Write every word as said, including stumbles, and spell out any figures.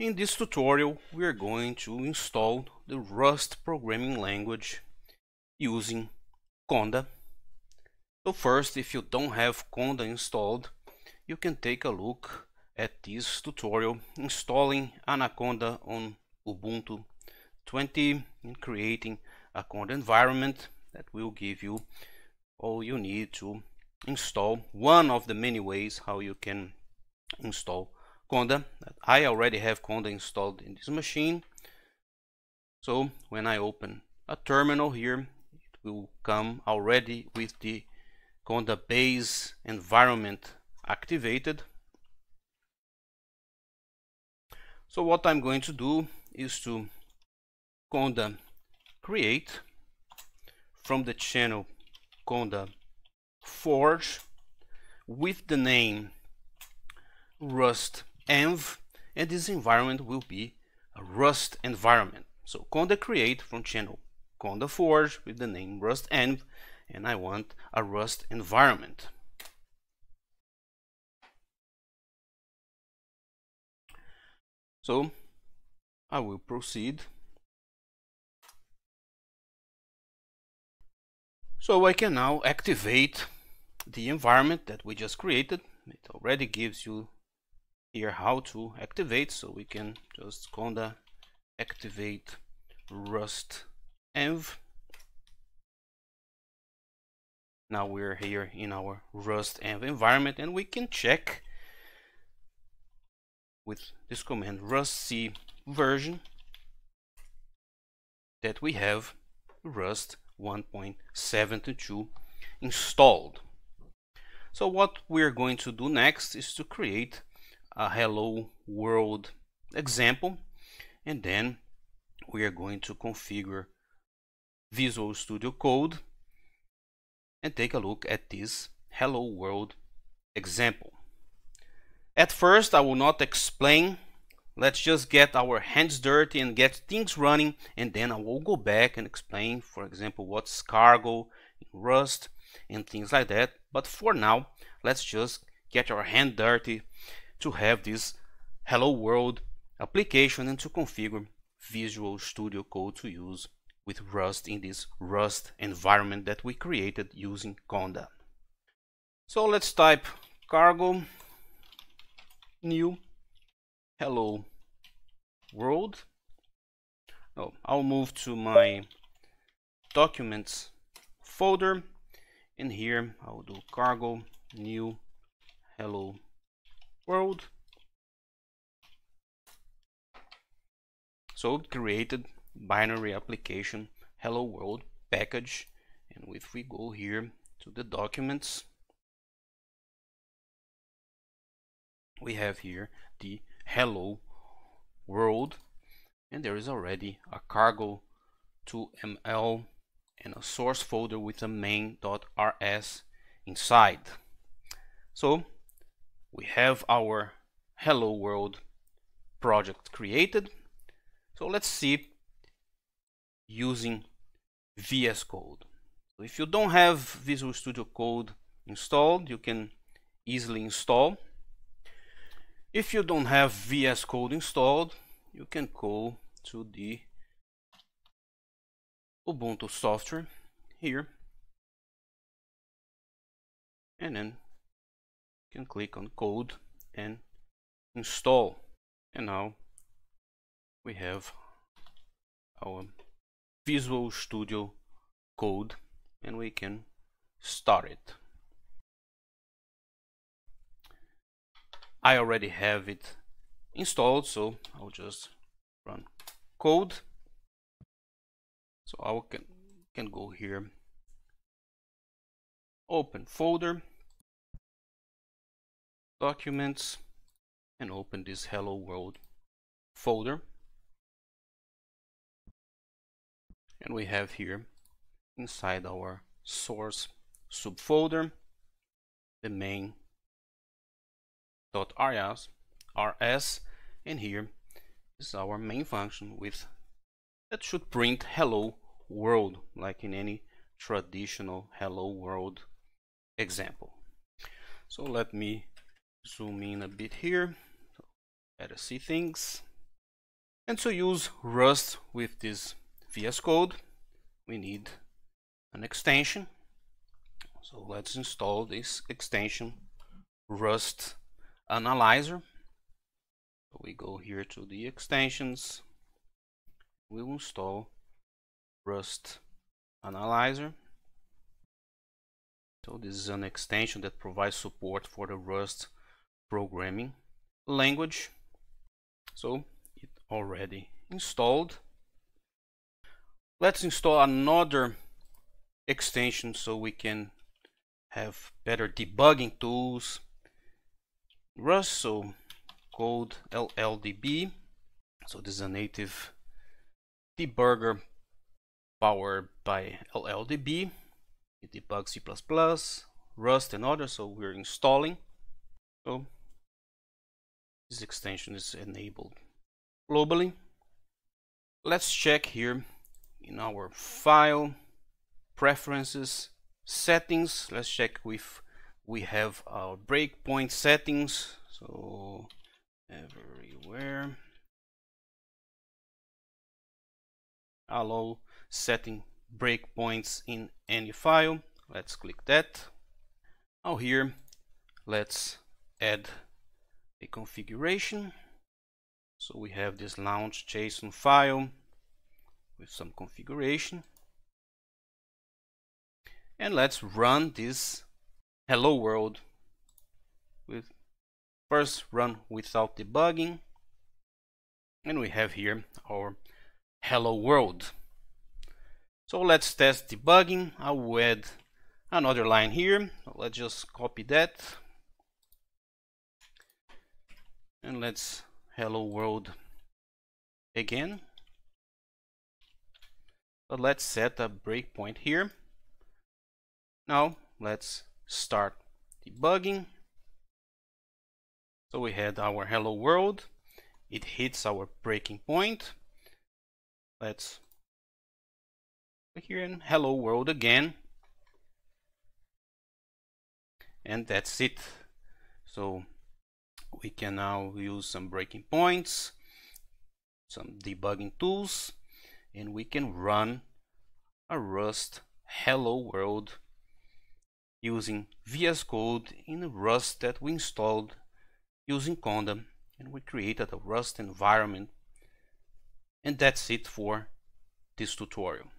In this tutorial, we are going to install the Rust programming language using Conda. So first, if you don't have Conda installed, you can take a look at this tutorial installing Anaconda on Ubuntu twenty and creating a Conda environment that will give you all you need to install one of the many ways how you can install Conda. I already have Conda installed in this machine, so when I open a terminal here, it will come already with the Conda base environment activated. So what I'm going to do is to Conda create from the channel Conda forge with the name Rust env, and this environment will be a Rust environment. So Conda create from channel Conda forge with the name Rust env, and I want a Rust environment. So I will proceed. So I can now activate the environment that we just created. It already gives you here how to activate, so we can just Conda activate Rust env. Now we're here in our Rust env environment, and we can check with this command rustc version that we have Rust one point seven two installed. So what we're going to do next is to create a hello world example, and then we are going to configure Visual Studio Code and take a look at this hello world example. At first, I will not explain. Let's just get our hands dirty and get things running, and then I will go back and explain, for example, what's cargo in Rust and things like that. But for now, let's just get our hand dirty to have this hello world application and to configure Visual Studio Code to use with Rust in this Rust environment that we created using Conda. So let's type cargo new hello world. Oh, I'll move to my documents folder, and here I'll do cargo new hello world. So it created binary application hello world package, and if we go here to the documents, we have here the hello world, and there is already a cargo two M L and a source folder with a main.rs inside. So we have our hello world project created. So let's see using V S Code. So if you don't have Visual Studio Code installed, you can easily install. If you don't have V S Code installed, you can go to the Ubuntu software here, and then you can click on Code and install. And now we have our Visual Studio Code, and we can start it. I already have it installed, so I'll just run code. So I can, can go here, open folder, documents, and open this hello world folder. And we have here inside our source subfolder the main .rs, and here is our main function with that should print hello world like in any traditional hello world example. So let me zoom in a bit here, so better see things. And to use Rust with this V S Code, we need an extension. So let's install this extension, Rust Analyzer. So we go here to the extensions. We will install Rust Analyzer. So this is an extension that provides support for the Rust programming language. So it already installed. Let's install another extension so we can have better debugging tools. Rust, so code L L D B. So this is a native debugger powered by L L D B. It debugs C plus plus, Rust and others, so we're installing. So this extension is enabled globally. Let's check here in our file, preferences, settings. Let's check if we have our breakpoint settings. So everywhere, allow setting breakpoints in any file. Let's click that. Now here, let's add a configuration. So we have this launch dot J S O N file with some configuration. And let's run this hello world with first run without debugging. And we have here our hello world. So let's test debugging. I will add another line here. Let's just copy that. And let's hello world again. But let's set a breakpoint here. Now let's start debugging. So we had our hello world. It hits our breaking point. Let's here in hello world again, and that's it. So we can now use some breaking points, some debugging tools, and we can run a Rust hello world using V S Code in the Rust that we installed using Conda, and we created a Rust environment. And that's it for this tutorial.